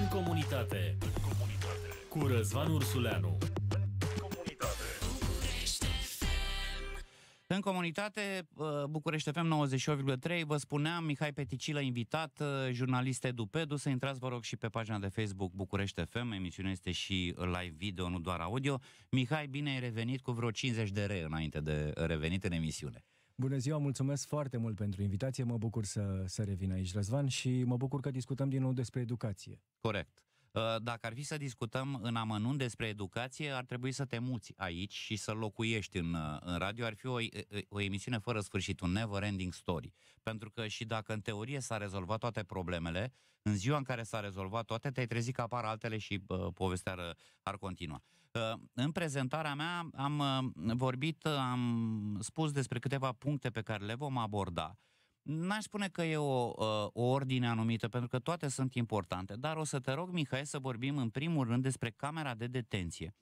În comunitate. Cu Răzvan Ursuleanu. În comunitate, București FM 98,3, vă spuneam, Mihai Peticilă, invitat, jurnalist EduPedu, să intrați, vă rog, și pe pagina de Facebook București FM, emisiunea este și live video, nu doar audio. Mihai, bine ai revenit, cu vreo 50 de re înainte de revenit în emisiune. Bună ziua, mulțumesc foarte mult pentru invitație, mă bucur să revin aici, Răzvan, și mă bucur că discutăm din nou despre educație. Corect. Dacă ar fi să discutăm în amănunt despre educație, ar trebui să te muți aici și să locuiești în radio. Ar fi o emisiune fără sfârșit, un never ending story. Pentru că și dacă în teorie s-a rezolvat toate problemele, în ziua în care s-a rezolvat toate, te-ai trezit că apar altele și povestea ar continua. În prezentarea mea am spus despre câteva puncte pe care le vom aborda. N-aș spune că e o ordine anumită, pentru că toate sunt importante, dar o să te rog, Mihai, să vorbim în primul rând despre camera de detenție.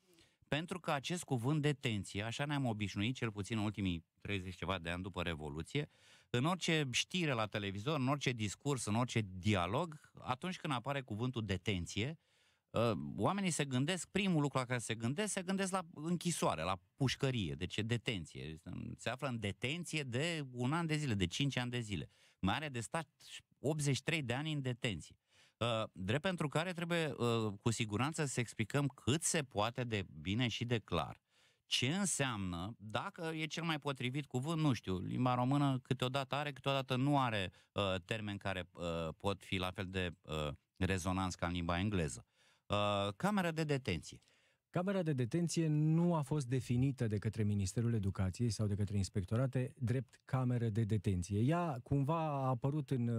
Pentru că acest cuvânt detenție, așa ne-am obișnuit, cel puțin în ultimii 30 ceva de ani după Revoluție, în orice știre la televizor, în orice discurs, în orice dialog, atunci când apare cuvântul detenție, oamenii se gândesc, primul lucru la care se gândesc la închisoare, la pușcărie, deci detenție. Se află în detenție de un an de zile, de 5 ani de zile. Mai are de stat 83 de ani în detenție. Drept pentru care trebuie cu siguranță să explicăm cât se poate de bine și de clar ce înseamnă, dacă e cel mai potrivit cuvânt, nu știu, limba română câteodată are, câteodată nu are termeni care pot fi la fel de rezonanți ca în limba engleză. Camera de detenție. Camera de detenție nu a fost definită de către Ministerul Educației sau de către Inspectorate drept cameră de detenție. Ea cumva a apărut în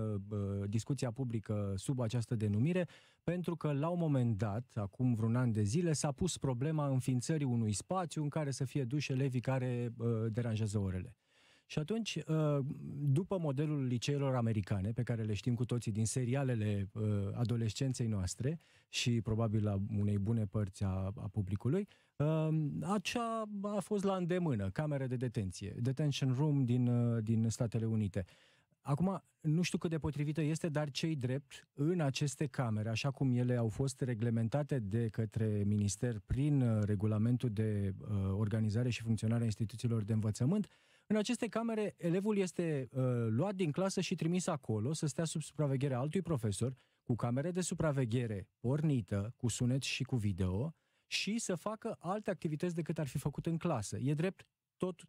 discuția publică sub această denumire pentru că la un moment dat, acum vreun an de zile, s-a pus problema înființării unui spațiu în care să fie duși elevii care deranjează orele. Și atunci, după modelul liceelor americane, pe care le știm cu toții din serialele adolescenței noastre și probabil la unei bune părți a publicului, acea a fost la îndemână, camera de detenție, detention room din Statele Unite. Acum, nu știu cât de potrivită este, dar ce-i drept, în aceste camere, așa cum ele au fost reglementate de către minister prin regulamentul de organizare și funcționare a instituțiilor de învățământ, în aceste camere, elevul este luat din clasă și trimis acolo să stea sub supravegherea altui profesor, cu camere de supraveghere pornită, cu sunet și cu video, și să facă alte activități decât ar fi făcut în clasă. E drept tot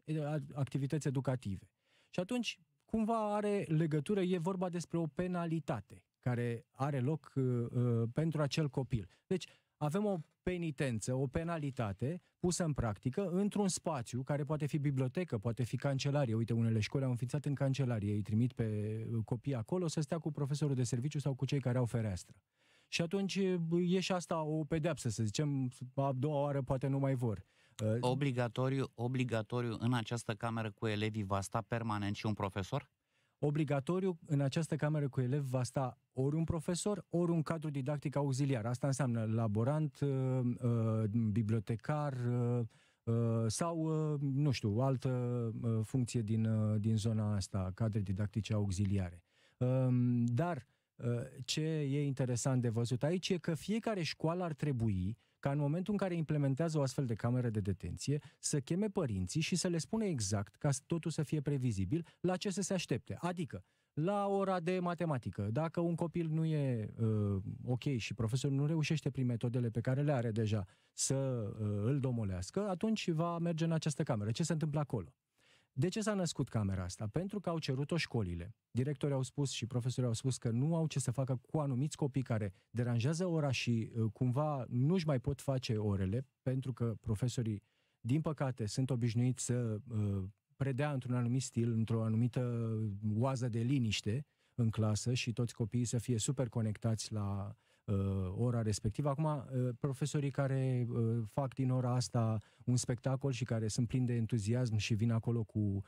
activități educative. Și atunci, cumva are legătură, e vorba despre o penalitate care are loc pentru acel copil. Deci, avem o penitență, o penalitate pusă în practică într-un spațiu care poate fi bibliotecă, poate fi cancelarie. Uite, unele școli au înființat în cancelarie, îi trimit pe copii acolo să stea cu profesorul de serviciu sau cu cei care au fereastră. Și atunci e și asta o pedeapsă, să zicem, a doua oară poate nu mai vor. Obligatoriu în această cameră cu elevii va sta permanent și un profesor? Obligatoriu în această cameră cu elevi va sta ori un profesor, ori un cadru didactic auxiliar. Asta înseamnă laborant, bibliotecar sau, nu știu, altă funcție din zona asta, cadre didactice auxiliare. Dar ce e interesant de văzut aici e că fiecare școală ar trebui ca în momentul în care implementează o astfel de cameră de detenție, să cheme părinții și să le spune exact, ca totul să fie previzibil, la ce să se aștepte. Adică, la ora de matematică, dacă un copil nu e ok și profesorul nu reușește prin metodele pe care le are deja să îl domolească, atunci va merge în această cameră. Ce se întâmplă acolo? De ce s-a născut camera asta? Pentru că au cerut-o școlile. Directorii au spus și profesorii au spus că nu au ce să facă cu anumiți copii care deranjează ora și cumva nu-și mai pot face orele, pentru că profesorii, din păcate, sunt obișnuiți să predea într-un anumit stil, într-o anumită oază de liniște în clasă și toți copiii să fie super conectați la ora respectivă. Acum, profesorii care fac din ora asta un spectacol și care sunt plini de entuziasm și vin acolo cu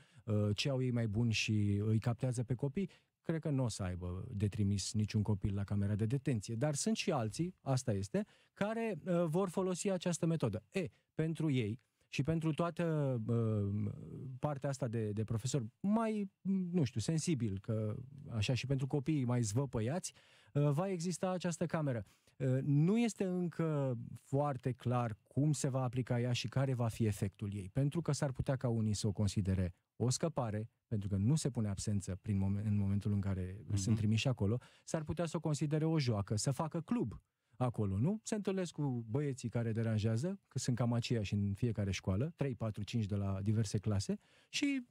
ce au ei mai bun și îi captează pe copii, cred că nu o să aibă de trimis niciun copil la camera de detenție. Dar sunt și alții, asta este, care vor folosi această metodă. Pentru ei, și pentru toată partea asta de profesori mai, nu știu, sensibil, că așa și pentru copiii mai zvăpăiați, va exista această cameră. Nu este încă foarte clar cum se va aplica ea și care va fi efectul ei, pentru că s-ar putea ca unii să o considere o scăpare, pentru că nu se pune absență în momentul în care sunt trimiși acolo, s-ar putea să o considere o joacă, să facă club acolo, nu? Se întâlnesc cu băieții care deranjează, că sunt cam aceiași în fiecare școală, 3, 4, 5 de la diverse clase, și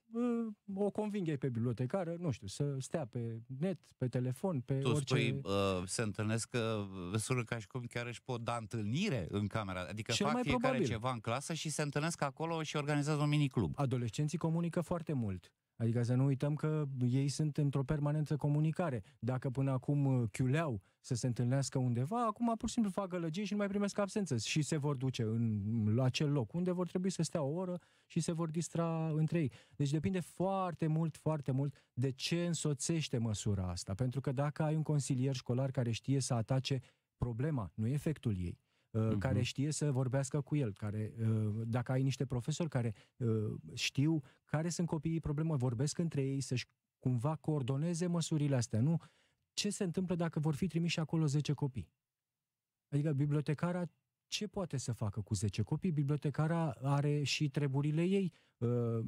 o convinge pe bibliotecară, nu știu, să stea pe net, pe telefon, pe orice... Tu spui, se întâlnesc că sună ca și cum chiar își pot da întâlnire în camera, adică fac fiecare probabil ceva în clasă și se întâlnesc acolo și organizează un miniclub. Adolescenții comunică foarte mult. Adică să nu uităm că ei sunt într-o permanentă comunicare. Dacă până acum chiuleau să se întâlnească undeva, acum pur și simplu fac gălăgie și nu mai primesc absență și se vor duce la acel loc unde vor trebui să stea o oră și se vor distra între ei. Deci depinde foarte mult, foarte mult de ce însoțește măsura asta. Pentru că dacă ai un consilier școlar care știe să atace problema, nu efectul ei, care știe să vorbească cu el, care, dacă ai niște profesori care știu care sunt copiii probleme, vorbesc între ei, să-și cumva coordoneze măsurile astea, nu? Ce se întâmplă dacă vor fi trimiși acolo 10 copii? Adică bibliotecara ce poate să facă cu 10 copii? Bibliotecara are și treburile ei.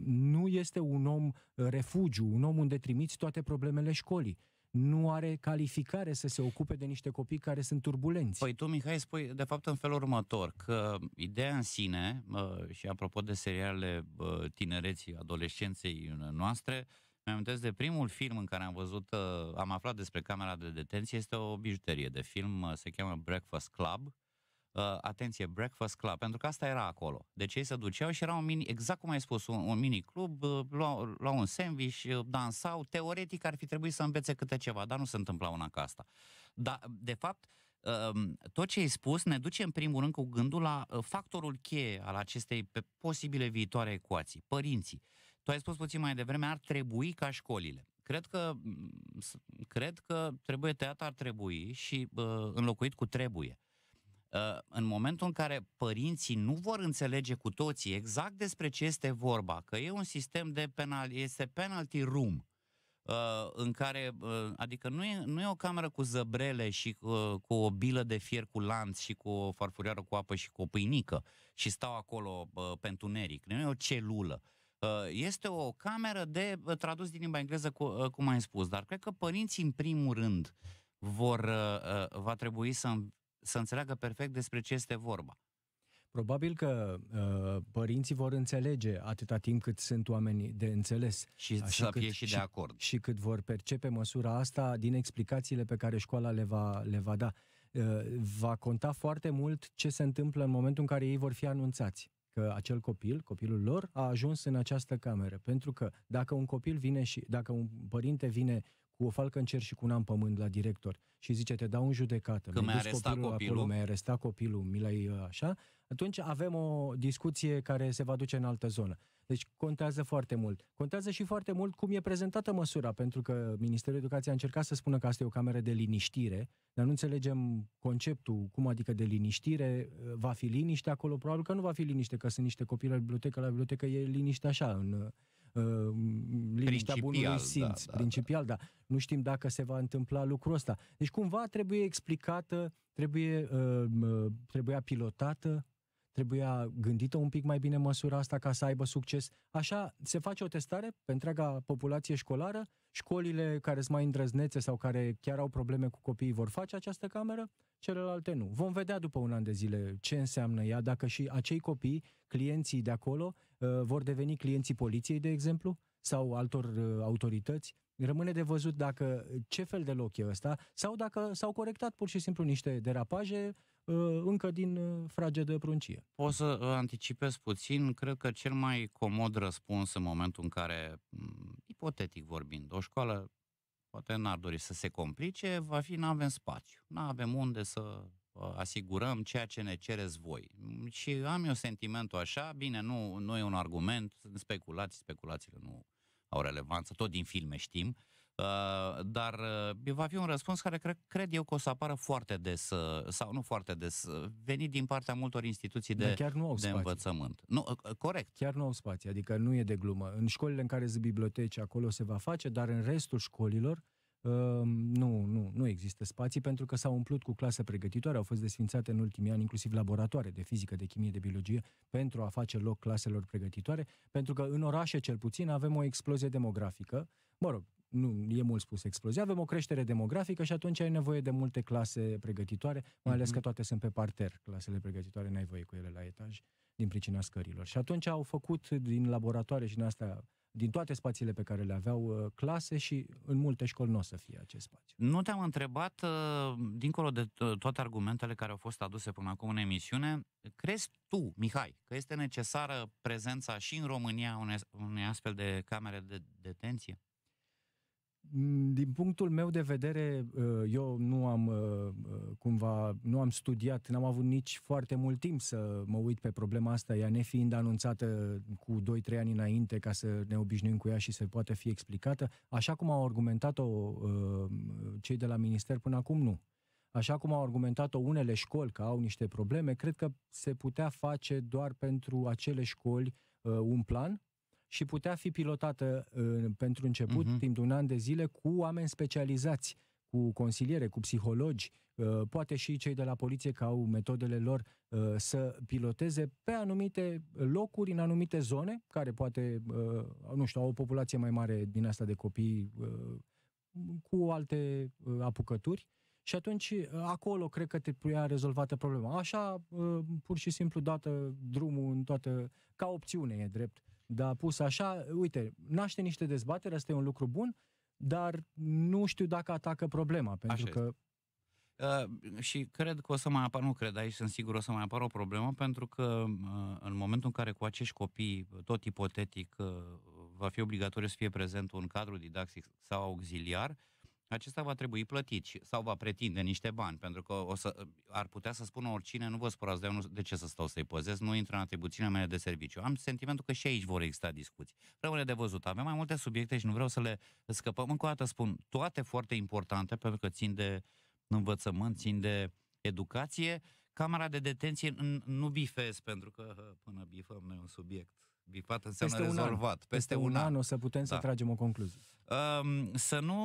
Nu este un om refugiu, un om unde trimiți toate problemele școlii. Nu are calificare să se ocupe de niște copii care sunt turbulenți. Păi tu, Mihai, spui de fapt în felul următor, că ideea în sine, și apropo de serialele tinereții, adolescenței noastre, mi-am amintesc de primul film în care am văzut, am aflat despre camera de detenție, este o bijuterie de film, se cheamă Breakfast Club. Atenție, Breakfast Club, pentru că asta era acolo. Deci ei se duceau și era un mini, exact cum ai spus, un mini club, luau un sandwich, dansau, teoretic ar fi trebuit să învețe câte ceva, dar nu se întâmpla una ca asta. Dar, de fapt, tot ce ai spus ne duce în primul rând cu gândul la factorul cheie al acestei posibile viitoare ecuații, părinții. Tu ai spus puțin mai devreme, ar trebui ca școlile. Cred că trebuie tăiat, ar trebui și înlocuit cu trebuie. În momentul în care părinții nu vor înțelege cu toții exact despre ce este vorba, că e un sistem de este penalty room, în care, adică nu e o cameră cu zăbrele și cu o bilă de fier cu lanț și cu o farfurioară cu apă și cu o pâinică și stau acolo pe întuneric, nu e o celulă. Este o cameră de tradus din limba engleză, cum ai spus, dar cred că părinții în primul rând va trebui să înțeleagă perfect despre ce este vorba. Probabil că părinții vor înțelege atâta timp cât sunt oameni de înțeles. Și să fie și de acord. Și cât vor percepe măsura asta din explicațiile pe care școala le va da. Va conta foarte mult ce se întâmplă în momentul în care ei vor fi anunțați că acel copil, copilul lor, a ajuns în această cameră. Pentru că dacă un copil vine și dacă un părinte vine cu o falcă în cer și cu un an pământ la director și zice, te dau în judecată, mi-ai arestat copilul, mi-ai arestat copilul, mi l-ai așa, atunci avem o discuție care se va duce în altă zonă. Deci contează foarte mult. Contează și foarte mult cum e prezentată măsura, pentru că Ministerul Educației a încercat să spună că asta e o cameră de liniștire, dar nu înțelegem conceptul, cum adică de liniștire, va fi liniște acolo? Probabil că nu va fi liniște, că sunt niște copii la bibliotecă e liniște așa, în... liniștea bunului simț, principial, da. Nu știm dacă se va întâmpla lucrul ăsta. Deci cumva trebuie explicată, trebuia pilotată, trebuia gândită un pic mai bine măsura asta ca să aibă succes. Așa se face o testare pe întreaga populație școlară, școlile care sunt mai îndrăznețe sau care chiar au probleme cu copiii vor face această cameră, celelalte nu. Vom vedea după un an de zile ce înseamnă ea, dacă și acei copii, clienții de acolo, vor deveni clienții poliției, de exemplu, sau altor autorități. Rămâne de văzut dacă ce fel de loc e ăsta, sau dacă s-au corectat pur și simplu niște derapaje încă din frage de pruncie. Poți să anticipez puțin, cred că cel mai comod răspuns în momentul în care, ipotetic vorbind, o școală poate n-ar dori să se complice, va fi n-avem spațiu, n-avem unde să asigurăm ceea ce ne cereți voi. Și am eu sentimentul așa, bine, nu e un argument, speculațiile nu au relevanță, tot din filme știm, Dar va fi un răspuns care cred eu că o să apară foarte des, sau nu foarte des, venit din partea multor instituții de învățământ. Nu, corect. Chiar nu au spații, adică nu e de glumă. În școlile în care sunt biblioteci, acolo se va face, dar în restul școlilor nu există spații, pentru că s-au umplut cu clase pregătitoare, au fost desfințate în ultimii ani inclusiv laboratoare de fizică, de chimie, de biologie, pentru a face loc claselor pregătitoare, pentru că în orașe cel puțin avem o explozie demografică, mă rog, nu e mult spus explozie, avem o creștere demografică și atunci ai nevoie de multe clase pregătitoare, mai ales că toate sunt pe parter, clasele pregătitoare n-ai voie cu ele la etaj, din pricina scărilor. Și atunci au făcut din laboratoare și din astea, din toate spațiile pe care le aveau, clase, și în multe școli nu o să fie acest spațiu. Nu te-am întrebat, dincolo de toate argumentele care au fost aduse până acum în emisiune, crezi tu, Mihai, că este necesară prezența și în România unei astfel de camere de detenție? Din punctul meu de vedere, eu nu am studiat, n-am avut nici foarte mult timp să mă uit pe problema asta, ea nefiind anunțată cu 2-3 ani înainte ca să ne obișnuim cu ea și să poată fi explicată. Așa cum au argumentat-o cei de la minister până acum, nu. Așa cum au argumentat-o unele școli că au niște probleme, cred că se putea face doar pentru acele școli un plan și putea fi pilotată pentru început, timp de un an de zile, cu oameni specializați, cu consiliere, cu psihologi, poate și cei de la poliție, că au metodele lor, să piloteze pe anumite locuri, în anumite zone, care poate, nu știu, au o populație mai mare din asta de copii cu alte apucături. Și atunci, acolo, cred că trebuia rezolvată problema. Așa, pur și simplu, dată drumul în toată, ca opțiune, e drept. Dar pus așa, uite, naște niște dezbateri, asta e un lucru bun, dar nu știu dacă atacă problema, pentru că... și cred că o să mai apară, nu cred, aici sunt sigur, o să mai apară o problemă, pentru că în momentul în care cu acești copii, tot ipotetic, va fi obligatoriu să fie prezent un cadru didactic sau auxiliar, acesta va trebui plătit sau va pretinde niște bani, pentru că ar putea să spună oricine, nu vă spărați de ce să stau să-i păzesc, nu intră în atribuțiile mele de serviciu. Am sentimentul că și aici vor exista discuții. Rămâne de văzut. Avem mai multe subiecte și nu vreau să le scăpăm. Încă o dată spun, toate foarte importante, pentru că țin de învățământ, țin de educație. Camera de detenție nu bifez, pentru că până bifăm noi un subiect, bifat înseamnă rezolvat. Peste un an o să putem să tragem o concluzie. Să nu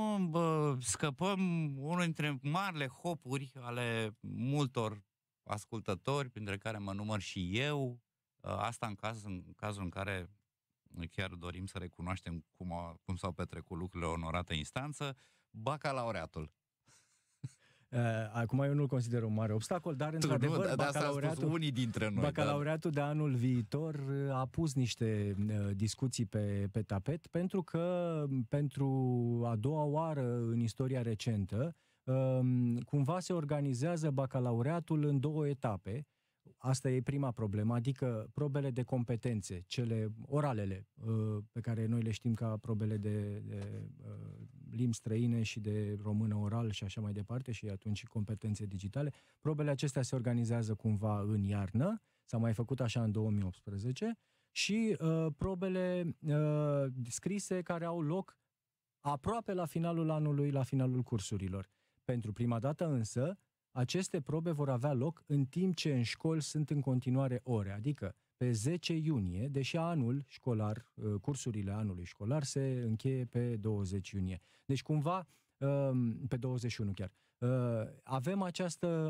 scăpăm unul dintre marile hopuri ale multor ascultători, printre care mă număr și eu, asta în cazul în care chiar dorim să recunoaștem cum s-au petrecut lucrurile, onorată instanță, bacalaureatul. Acum eu nu-l consider un mare obstacol, dar într-adevăr bacalaureatul de anul viitor a pus niște discuții pe tapet, pentru că pentru a doua oară în istoria recentă cumva se organizează bacalaureatul în două etape. Asta e prima problemă, adică probele de competențe, cele oralele, pe care noi le știm ca probele de limbi străine și de română oral și așa mai departe, și atunci competențe digitale. Probele acestea se organizează cumva în iarnă, s-a mai făcut așa în 2018, și probele scrise, care au loc aproape la finalul anului, la finalul cursurilor. Pentru prima dată însă, aceste probe vor avea loc în timp ce în școli sunt în continuare ore, adică pe 10 iunie, deși anul școlar, cursurile anului școlar se încheie pe 20 iunie. Deci cumva, pe 21 chiar, avem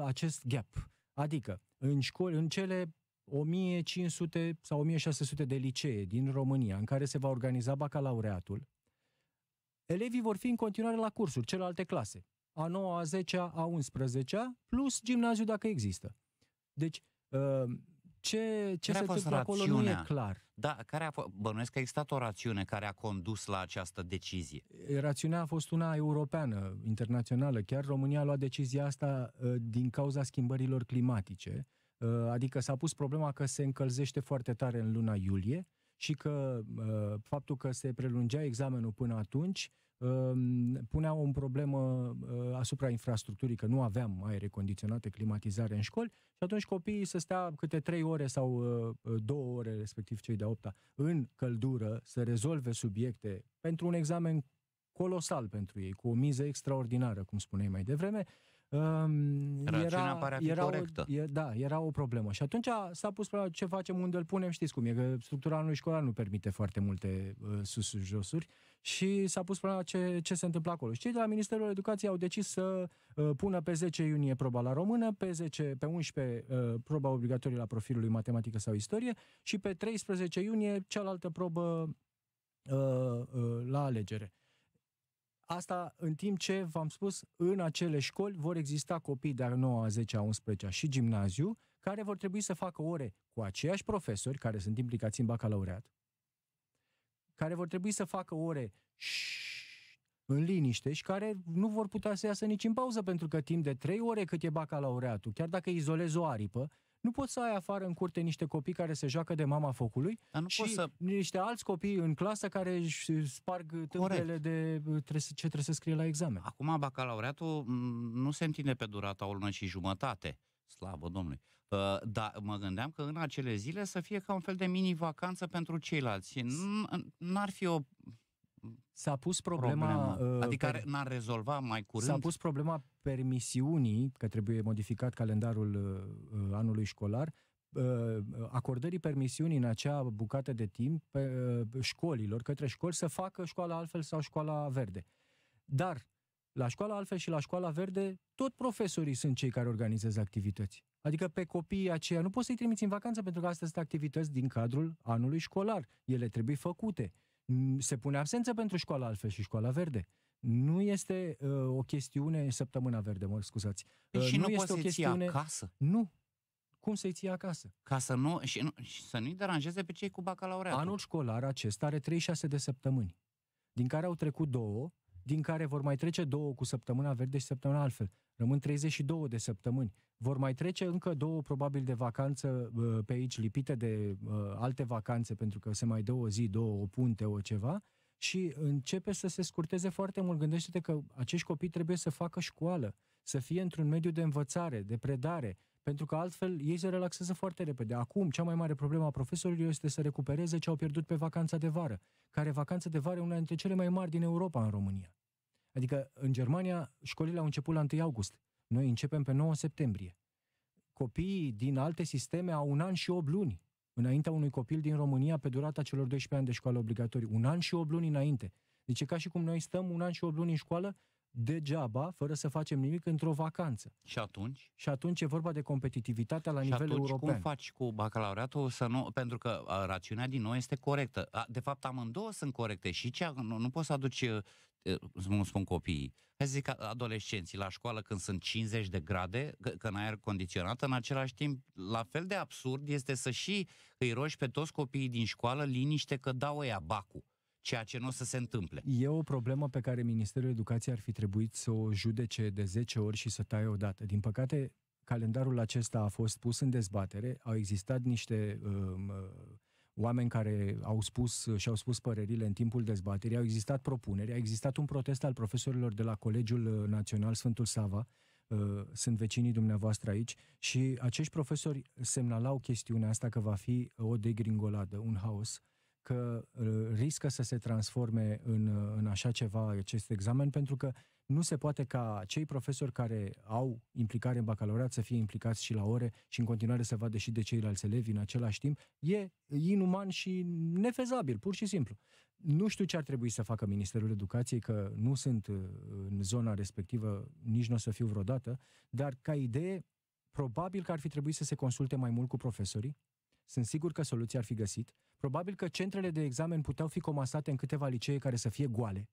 acest gap, adică în școli, în cele 1500 sau 1600 de licee din România în care se va organiza bacalaureatul, elevii vor fi în continuare la cursuri, celelalte clase, a 9-a, a 10-a, a 11-a, plus gimnaziu dacă există. Deci, ce se întâmplă acolo nu e clar. Da, bănuiesc că a existat o rațiune care a condus la această decizie. Rațiunea a fost una europeană, internațională. Chiar România a luat decizia asta din cauza schimbărilor climatice. Adică s-a pus problema că se încălzește foarte tare în luna iulie și că faptul că se prelungea examenul până atunci punea o problemă asupra infrastructurii, că nu aveam aere condiționate, climatizare în școli, și atunci copiii să stea câte 3 ore sau 2 ore, respectiv cei de-a 8-a, în căldură, să rezolve subiecte pentru un examen colosal pentru ei, cu o miză extraordinară, cum spuneai mai devreme. Era o problemă. Și atunci s-a pus problema ce facem, unde îl punem, știți cum e, că structura anului școlar nu permite foarte multe sus-josuri și s-a pus problema ce se întâmplă acolo. Și cei de la Ministerul Educației au decis să pună pe 10 iunie proba la română, pe 11 proba obligatorie la profilului matematică sau istorie și pe 13 iunie cealaltă probă la alegere. Asta în timp ce, v-am spus, în acele școli vor exista copii de a 9-a, 10-a, 11-a și gimnaziu, care vor trebui să facă ore cu aceiași profesori, care sunt implicați în bacalaureat, care vor trebui să facă ore în liniște și care nu vor putea să iasă nici în pauză, pentru că timp de 3 ore cât e bacalaureatul, chiar dacă izolezi o aripă, nu poți să ai afară în curte niște copii care se joacă de mama focului și niște alți copii în clasă care își sparg tâmpele de ce trebuie să scrie la examen. Acum bacalaureatul nu se întinde pe durata o lună și jumătate. Slavă Domnului! Dar mă gândeam că în acele zile să fie ca un fel de mini-vacanță pentru ceilalți. N-ar fi o... S-a pus problema adică n-ar rezolva mai curând? S-a pus problema permisiunii, că trebuie modificat calendarul anului școlar, acordării permisiunii în acea bucată de timp școlilor, către școli, să facă școala altfel sau școala verde. Dar la școala altfel și la școala verde, tot profesorii sunt cei care organizează activități. Adică pe copiii aceia nu poți să-i trimiți în vacanță, pentru că astea sunt activități din cadrul anului școlar. Ele trebuie făcute. Se pune absență pentru școala altfel și școala verde. Nu este o chestiune, săptămâna verde, mă scuzați. Și nu poți să-i ții acasă? Nu. Cum să-i ții acasă? Ca să nu, și să nu-i deranjeze pe cei cu bacalaureat. Anul școlar acesta are 36 de săptămâni, din care au trecut 2, din care vor mai trece 2 cu săptămâna verde și săptămâna altfel. Rămân 32 de săptămâni. Vor mai trece încă 2 probabil de vacanță pe aici, lipite de alte vacanțe, pentru că se mai dă o zi, 2, o punte, o ceva, și începe să se scurteze foarte mult. Gândește-te că acești copii trebuie să facă școală, să fie într-un mediu de învățare, de predare, pentru că altfel ei se relaxează foarte repede. Acum, cea mai mare problemă a profesorilor este să recupereze ce au pierdut pe vacanța de vară, care vacanța de vară e una dintre cele mai mari din Europa în România. Adică, în Germania, școlile au început la 1 august. Noi începem pe 9 septembrie. Copiii din alte sisteme au 1 an și 8 luni înaintea unui copil din România pe durata celor 12 ani de școală obligatorie. 1 an și 8 luni înainte. Deci e ca și cum noi stăm 1 an și 8 luni în școală degeaba, fără să facem nimic, într-o vacanță. Și atunci? Și atunci e vorba de competitivitatea la nivel european. Și atunci cum faci cu bacalaureatul să nu... Pentru că rațiunea din noi este corectă. De fapt, amândouă sunt corecte. Și cea, nu poți să aduci... Nu spun copiii, hai să zic adolescenții la școală când sunt 50 de grade, că în aer condiționat, în același timp la fel de absurd este să și îi rogi pe toți copiii din școală liniște că dau ea bacul, ceea ce nu o să se întâmple. E o problemă pe care Ministerul Educației ar fi trebuit să o judece de 10 ori și să taie odată. Din păcate, calendarul acesta a fost pus în dezbatere, au existat niște... oameni care au spus și-au spus părerile în timpul dezbaterii, au existat propuneri, a existat un protest al profesorilor de la Colegiul Național Sfântul Sava, sunt vecinii dumneavoastră aici, și acești profesori semnalau chestiunea asta că va fi o degringoladă, un haos, că riscă să se transforme în așa ceva acest examen, pentru că nu se poate ca cei profesori care au implicare în bacalaureat să fie implicați și la ore și în continuare să vadă și de ceilalți elevi în același timp. E inuman și nefezabil, pur și simplu. Nu știu ce ar trebui să facă Ministerul Educației, că nu sunt în zona respectivă, nici nu o să fiu vreodată, dar ca idee, probabil că ar fi trebuit să se consulte mai mult cu profesorii. Sunt sigur că soluția ar fi găsit. Probabil că centrele de examen puteau fi comasate în câteva licee care să fie goale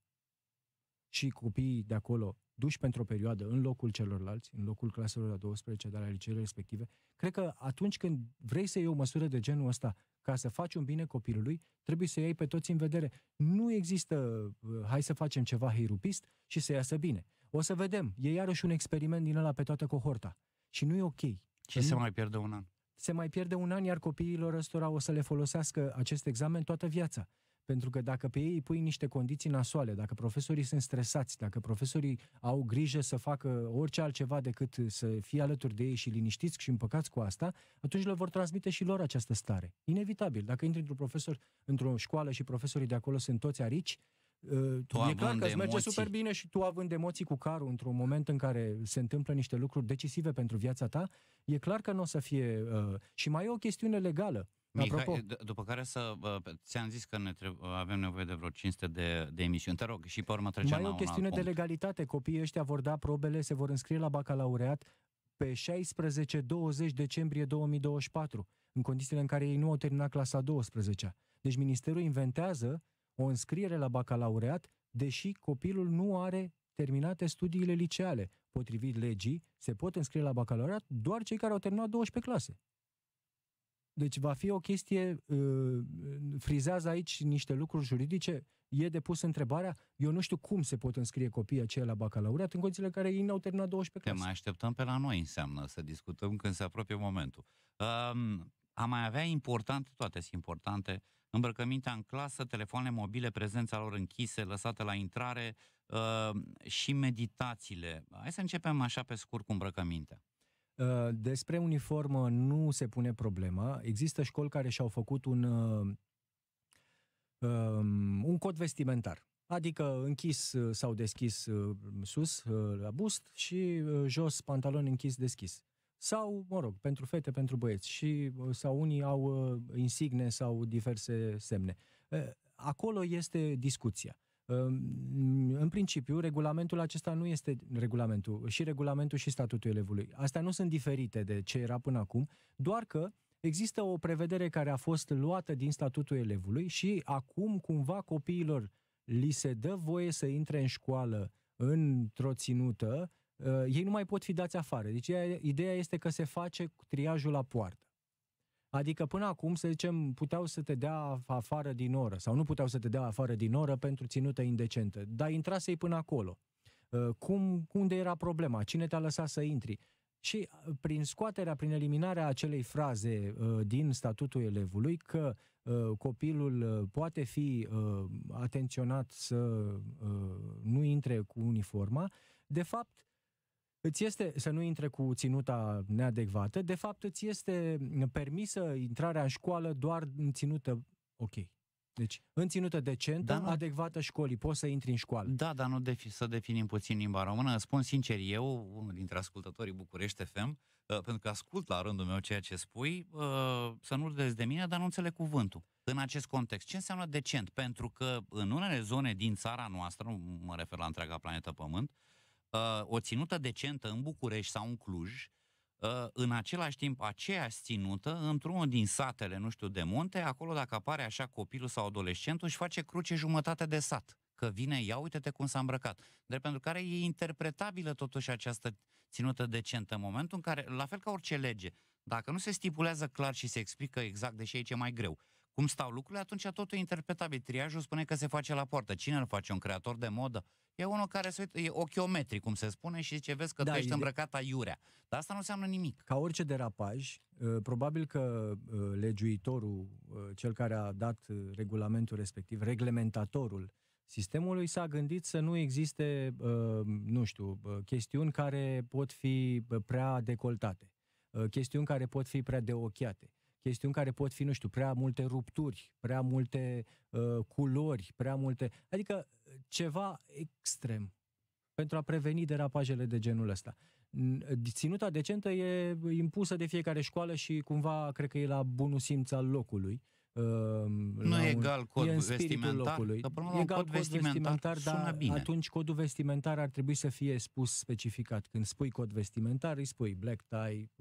și copiii de acolo duși pentru o perioadă în locul celorlalți, în locul claselor la 12, de la liceele respective. Cred că atunci când vrei să iei o măsură de genul ăsta, ca să faci un bine copilului, trebuie să iei pe toți în vedere. Nu există, hai să facem ceva heirupist și să iasă bine. O să vedem, e iarăși un experiment din ăla pe toată cohorta. Și nu e ok. Și se mai pierde 1 an. Se mai pierde 1 an, iar copiilor ăstora o să le folosească acest examen toată viața. Pentru că dacă pe ei îi pui niște condiții nasoale, dacă profesorii sunt stresați, dacă profesorii au grijă să facă orice altceva decât să fie alături de ei și liniștiți și împăcați cu asta, atunci le vor transmite și lor această stare. Inevitabil. Dacă intri într-o școală și profesorii de acolo sunt toți arici, Tu e clar că îți merge super bine și tu având emoții cu carul într-un moment în care se întâmplă niște lucruri decisive pentru viața ta, e clar că nu o să fie... și mai e o chestiune legală. Mihai, după care ți-am zis că ne avem nevoie de vreo 500 de emisiuni. Te rog, și pe urmă trecem la un alt punct. Mai e o chestiune de legalitate. Copiii ăștia vor da probele, se vor înscrie la bacalaureat pe 16-20 decembrie 2024, în condițiile în care ei nu au terminat clasa 12-a. Deci Ministerul inventează o înscriere la bacalaureat, deși copilul nu are terminate studiile liceale. Potrivit legii, se pot înscrie la bacalaureat doar cei care au terminat 12 clase. Deci va fi o chestie, frizează aici niște lucruri juridice, e depus întrebarea, eu nu știu cum se pot înscrie copiii aceia la bacalaureat în condițiile în care ei n-au terminat 12 clase. Te mai așteptăm pe la noi, înseamnă să discutăm când se apropie momentul. A mai avea importante, toate sunt importante, îmbrăcămintea în clasă, telefoane mobile, prezența lor închise, lăsate la intrare și meditațiile. Hai să începem așa pe scurt cu îmbrăcămintea. Despre uniformă nu se pune problema. Există școli care și-au făcut un cod vestimentar. Adică închis sau deschis sus la bust și jos pantalon închis deschis. Sau, mă rog, pentru fete, pentru băieți. Și, sau unii au insigne sau diverse semne. Acolo este discuția. În principiu, regulamentul acesta nu este regulamentul, și regulamentul și statutul elevului. Astea nu sunt diferite de ce era până acum, doar că există o prevedere care a fost luată din statutul elevului și acum cumva copiilor li se dă voie să intre în școală într-o ținută, ei nu mai pot fi dați afară. Deci ideea este că se face triajul la poartă. Adică până acum, să zicem, puteau să te dea afară din oră sau nu puteau să te dea afară din oră pentru ținută indecentă, dar intrasei până acolo. Unde era problema? Cine te-a lăsat să intri? Și prin scoaterea, prin eliminarea acelei fraze din statutul elevului că copilul poate fi atenționat să nu intre cu uniforma, de fapt, îți este, să nu intre cu ținuta neadecvată, de fapt îți este permisă intrarea în școală doar în ținută, ok. Deci, în ținută decentă, da, adecvată școlii, poți să intri în școală. Da, dar nu să definim puțin limba română. Îți spun sincer, eu, unul dintre ascultătorii București FM, pentru că ascult la rândul meu ceea ce spui, să nu râdeți de mine, dar nu înțeleg cuvântul. În acest context, ce înseamnă decent? Pentru că în unele zone din țara noastră, nu mă refer la întreaga planetă Pământ, o ținută decentă în București sau în Cluj, în același timp aceeași ținută, într-unul din satele, nu știu, de munte, acolo dacă apare așa copilul sau adolescentul, își face cruce jumătate de sat. Că vine, ia uite-te cum s-a îmbrăcat. Drept pentru care e interpretabilă totuși această ținută decentă în momentul în care, la fel ca orice lege, dacă nu se stipulează clar și se explică exact, deși aici e mai greu, cum stau lucrurile, atunci totul e interpretabil. Triajul spune că se face la poartă. Cine îl face? Un creator de modă? E unul care se uită, e ochiometri, cum se spune, și zice, vezi că da, tu ești îmbrăcat aiurea. Dar asta nu înseamnă nimic. Ca orice derapaj, probabil că legiuitorul, cel care a dat regulamentul respectiv, reglementatorul sistemului, s-a gândit să nu existe, nu știu, chestiuni care pot fi prea decoltate, chestiuni care pot fi prea deochiate, chestiuni care pot fi, nu știu, prea multe rupturi, prea multe culori, prea multe... Adică ceva extrem pentru a preveni derapajele de genul ăsta. Ținuta decentă e impusă de fiecare școală și cumva, cred că e la bunul simț al locului. Nu e egal cod vestimentar, dar atunci codul vestimentar ar trebui să fie spus specificat. Când spui cod vestimentar, îi spui black tie,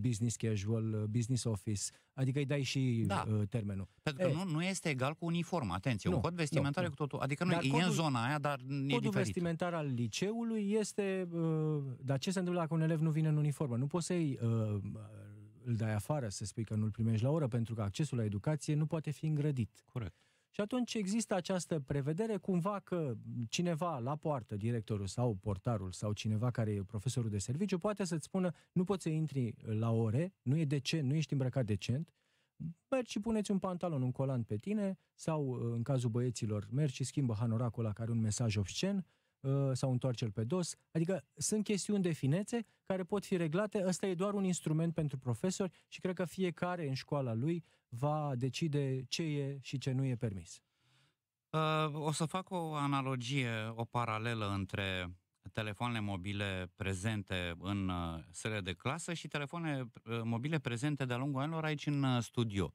business casual, business office, adică îi dai și termenul. Pentru că nu este egal cu uniforma, atenție, un cod vestimentar e cu totul, adică nu e în zona aia, dar e diferit. Codul vestimentar al liceului este, dar ce se întâmplă dacă un elev nu vine în uniformă? Nu poți să-i... îl dai afară, să spui că nu-l primești la oră, pentru că accesul la educație nu poate fi îngrădit. Corect. Și atunci există această prevedere cumva că cineva la poartă, directorul sau portarul sau cineva care e profesorul de serviciu, poate să-ți spună, nu poți să intri la ore, nu e decent, nu ești îmbrăcat decent, mergi și puneți un pantalon, un colan pe tine, sau în cazul băieților, mergi și schimbă hanoracul ăla care are un mesaj obscen, sau întoarce-l pe dos, adică sunt chestiuni de finețe care pot fi reglate, ăsta e doar un instrument pentru profesori și cred că fiecare în școala lui va decide ce e și ce nu e permis. O să fac o analogie, o paralelă între telefoanele mobile prezente în sele de clasă și telefoanele mobile prezente de-a lungul anilor aici în studio.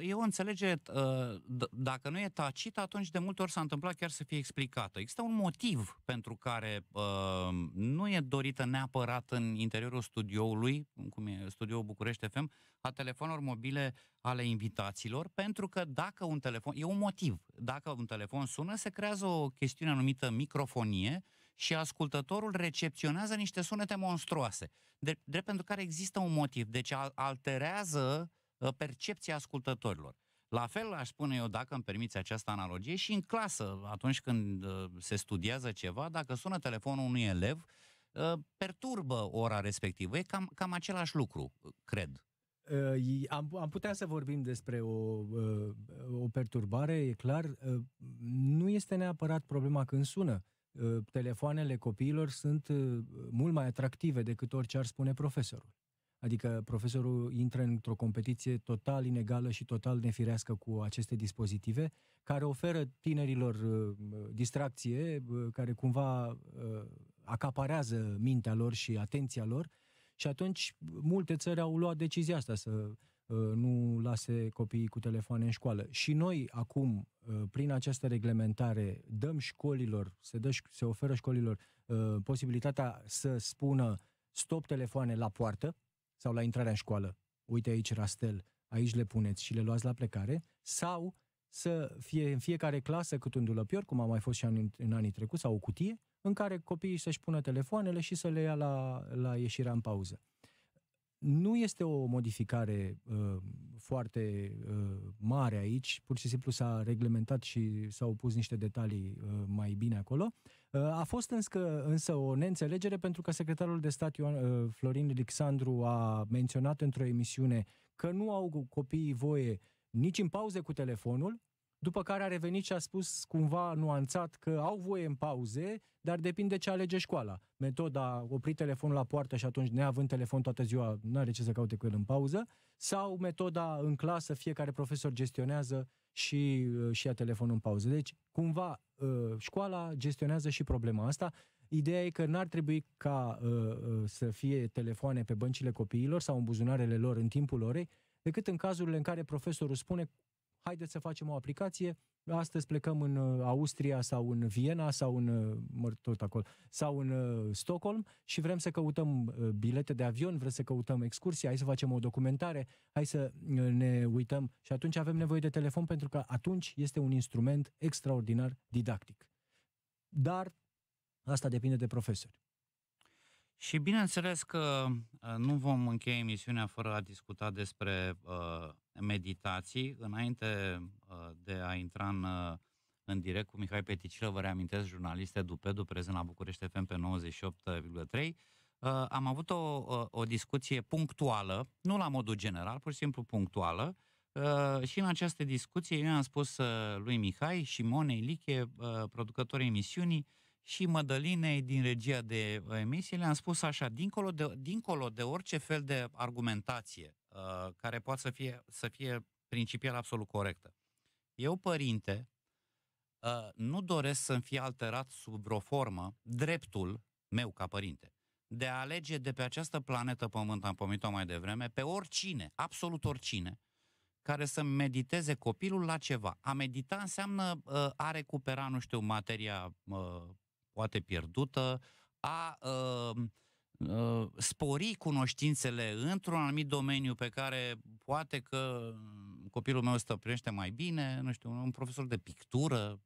Eu înțelege, dacă nu e tacit, atunci de multe ori s-a întâmplat chiar să fie explicată. Există un motiv pentru care nu e dorită neapărat în interiorul studioului, cum e studioul București FM, a telefonelor mobile ale invitaților, pentru că dacă un telefon, e un motiv, dacă un telefon sună, se creează o chestiune anumită microfonie și ascultătorul recepționează niște sunete monstruoase, drept pentru care există un motiv, deci alterează percepția ascultătorilor. La fel aș spune eu, dacă îmi permiți această analogie, și în clasă, atunci când se studiază ceva, dacă sună telefonul unui elev, perturbă ora respectivă. E cam același lucru, cred. Am putea să vorbim despre o perturbare, e clar. Nu este neapărat problema când sună. Telefoanele copiilor sunt mult mai atractive decât orice ar spune profesorul. Adică profesorul intră într-o competiție total inegală și total nefirească cu aceste dispozitive, care oferă tinerilor distracție, care cumva acaparează mintea lor și atenția lor, și atunci multe țări au luat decizia asta, să nu lase copiii cu telefoane în școală. Și noi acum, prin această reglementare, dăm școlilor, se oferă școlilor posibilitatea să spună stop telefoane la poartă sau la intrarea în școală, uite aici rastel, aici le puneți și le luați la plecare, sau să fie în fiecare clasă cât un dulăpior, cum a mai fost și în anii trecuți, sau o cutie, în care copiii să-și pună telefoanele și să le ia la ieșirea în pauză. Nu este o modificare foarte mare aici, pur și simplu s-a reglementat și s-au pus niște detalii mai bine acolo. A fost însă o neînțelegere, pentru că secretarul de stat Florin Lixandru a menționat într-o emisiune că nu au copiii voie nici în pauze cu telefonul, după care a revenit și a spus cumva nuanțat că au voie în pauze, dar depinde ce alege școala. Metoda opri telefonul la poartă și atunci, neavând telefon toată ziua, nu are ce să caute cu el în pauză, sau metoda în clasă, fiecare profesor gestionează și ia telefonul în pauză. Deci, cumva, școala gestionează și problema asta. Ideea e că n-ar trebui ca să fie telefoane pe băncile copiilor sau în buzunarele lor în timpul orei, decât în cazurile în care profesorul spune: haideți să facem o aplicație, astăzi plecăm în Austria sau în Viena sau în Stockholm și vrem să căutăm bilete de avion, vrem să căutăm excursii, hai să facem o documentare, hai să ne uităm, și atunci avem nevoie de telefon, pentru că atunci este un instrument extraordinar didactic. Dar asta depinde de profesori. Și bineînțeles că nu vom încheia emisiunea fără a discuta despre meditații. Înainte de a intra în direct cu Mihai Peticilă, vă reamintesc, jurnalist EduPedu, prezent la București FM pe 98,3, am avut o discuție punctuală, nu la modul general, pur și simplu punctuală, și în această discuție eu am spus lui Mihai și Monei Liche, producătorii emisiunii, și Mădălinei din regia de emisie, le-am spus așa: dincolo de orice fel de argumentație care poate să fie principial absolut corectă, eu, părinte, nu doresc să-mi fie alterat sub vreo formă dreptul meu ca părinte de a alege de pe această planetă Pământ, am pomenit-o mai devreme, pe oricine, absolut oricine, care să mediteze copilul la ceva. A medita înseamnă a recupera, nu știu, materia poate pierdută, a spori cunoștințele într-un anumit domeniu pe care poate că copilul meu stăpânește mai bine, nu știu, un profesor de pictură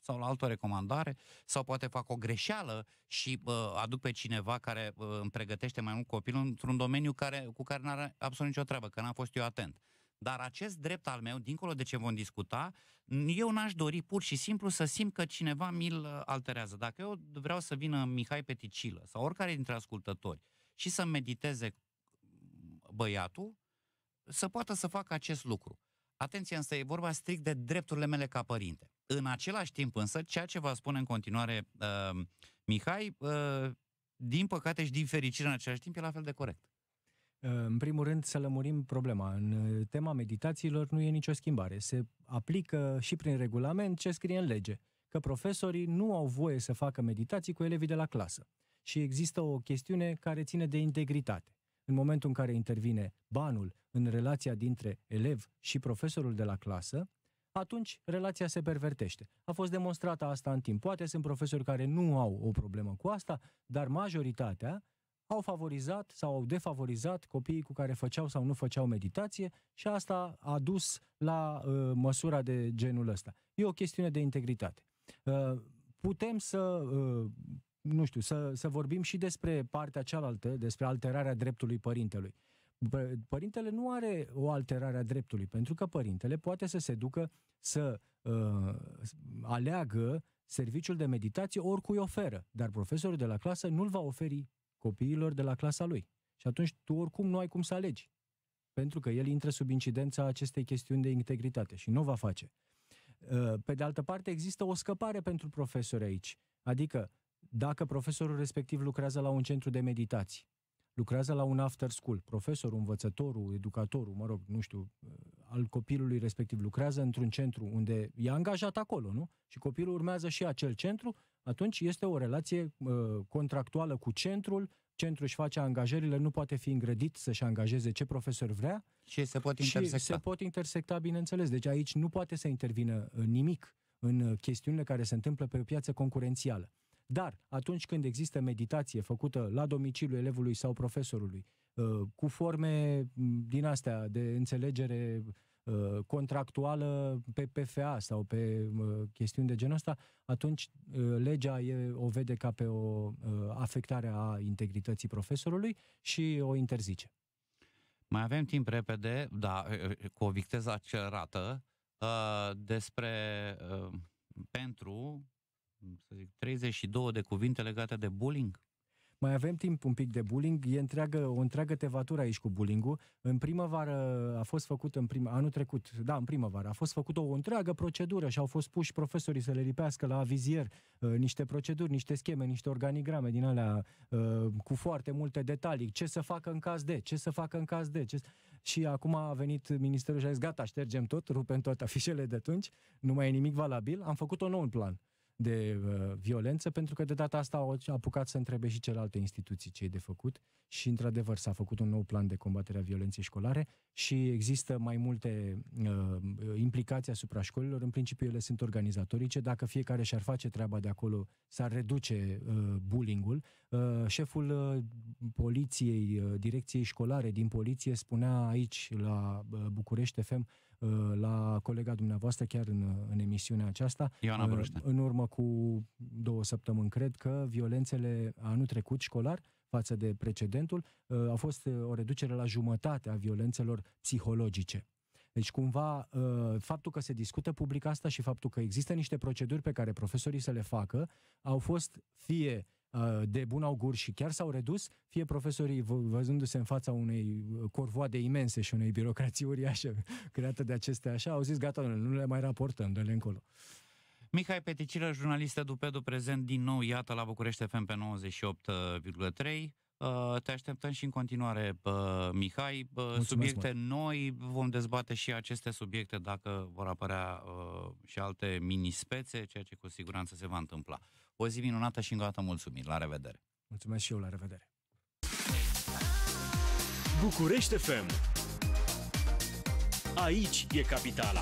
sau la altă recomandare, sau poate fac o greșeală și aduc pe cineva care îmi pregătește mai mult copilul într-un domeniu cu care n-are absolut nicio treabă, că n-am fost eu atent. Dar acest drept al meu, dincolo de ce vom discuta, eu n-aș dori pur și simplu să simt că cineva mi-l alterează. Dacă eu vreau să vină Mihai Peticilă sau oricare dintre ascultători și să mediteze băiatul, să poată să facă acest lucru. Atenție, însă e vorba strict de drepturile mele ca părinte. În același timp însă, ceea ce va spune în continuare Mihai, din păcate și din fericire în același timp, e la fel de corect. În primul rând, să lămurim problema. În tema meditațiilor nu e nicio schimbare. Se aplică și prin regulament ce scrie în lege, că profesorii nu au voie să facă meditații cu elevii de la clasă. Și există o chestiune care ține de integritate. În momentul în care intervine banul în relația dintre elev și profesorul de la clasă, atunci relația se pervertește. A fost demonstrată asta în timp. Poate sunt profesori care nu au o problemă cu asta, dar majoritatea au favorizat sau au defavorizat copiii cu care făceau sau nu făceau meditație și asta a dus la măsura de genul ăsta. E o chestiune de integritate. Putem să... să vorbim și despre partea cealaltă, despre alterarea dreptului părintelui. Părintele nu are o alterare a dreptului, pentru că părintele poate să se ducă să aleagă serviciul de meditație oricui oferă, dar profesorul de la clasă nu-l va oferi copiilor de la clasa lui. Și atunci tu oricum nu ai cum să alegi, pentru că el intră sub incidența acestei chestiuni de integritate și nu o va face. Pe de altă parte, există o scăpare pentru profesori aici, adică dacă profesorul respectiv lucrează la un centru de meditații, lucrează la un after school, profesorul, învățătorul, educatorul, al copilului respectiv lucrează într-un centru unde e angajat acolo, nu? Și copilul urmează și acel centru, atunci este o relație contractuală cu centrul, centrul își face angajările, nu poate fi îngrădit să-și angajeze ce profesor vrea. Și se pot intersecta. Și se pot intersecta, bineînțeles. Deci aici nu poate să intervină nimic în chestiunile care se întâmplă pe o piață concurențială. Dar atunci când există meditație făcută la domiciliul elevului sau profesorului, cu forme din astea de înțelegere contractuală pe PFA sau pe chestiuni de genul ăsta, atunci legea o vede ca pe o afectare a integrității profesorului și o interzice. Mai avem timp repede, da, cu o viteză accelerată, pentru... să zic, 32 de cuvinte legate de bullying? Mai avem timp un pic de bullying, e o întreagă tevatură aici cu bullying-ul. În primăvară a fost făcută, în primăvară a fost făcută o întreagă procedură și au fost puși profesorii să le lipească la vizier niște proceduri, niște scheme, niște organigrame din alea cu foarte multe detalii, ce să facă în caz de, ce să facă în caz de. Și acum a venit ministerul și a zis, gata, ștergem tot, rupem toate afișele de atunci, nu mai e nimic valabil, am făcut un nou plan de violență, pentru că de data asta au apucat să întrebe și celelalte instituții ce e de făcut și, într-adevăr, s-a făcut un nou plan de combatere a violenței școlare și există mai multe implicații asupra școlilor. În principiu, ele sunt organizatorice. Dacă fiecare și-ar face treaba de acolo, s-ar reduce bullying-ul. Șeful poliției, direcției școlare din poliție, spunea aici, la București FM, la colega dumneavoastră, chiar în emisiunea aceasta, în urmă cu 2 săptămâni, cred că violențele anul trecut școlar față de precedentul a fost o reducere la jumătate a violențelor psihologice. Deci cumva faptul că se discută public asta și faptul că există niște proceduri pe care profesorii să le facă au fost fie de bun augur și chiar s-au redus, fie profesorii văzându-se în fața unei corvoade imense și unei birocrații uriașe creată de acestea așa, au zis gata, nu le mai raportăm, dă-le încolo. Mihai Peticilă, jurnalist EduPedu, prezent din nou, iată, la București FM pe 98,3. Te așteptăm și în continuare, Mihai. Subiecte noi, vom dezbate și aceste subiecte dacă vor apărea și alte mini-spețe, ceea ce cu siguranță se va întâmpla. O zi minunată și încă o dată mulțumim. La revedere! Mulțumesc și eu, la revedere! București FM. Aici e capitala!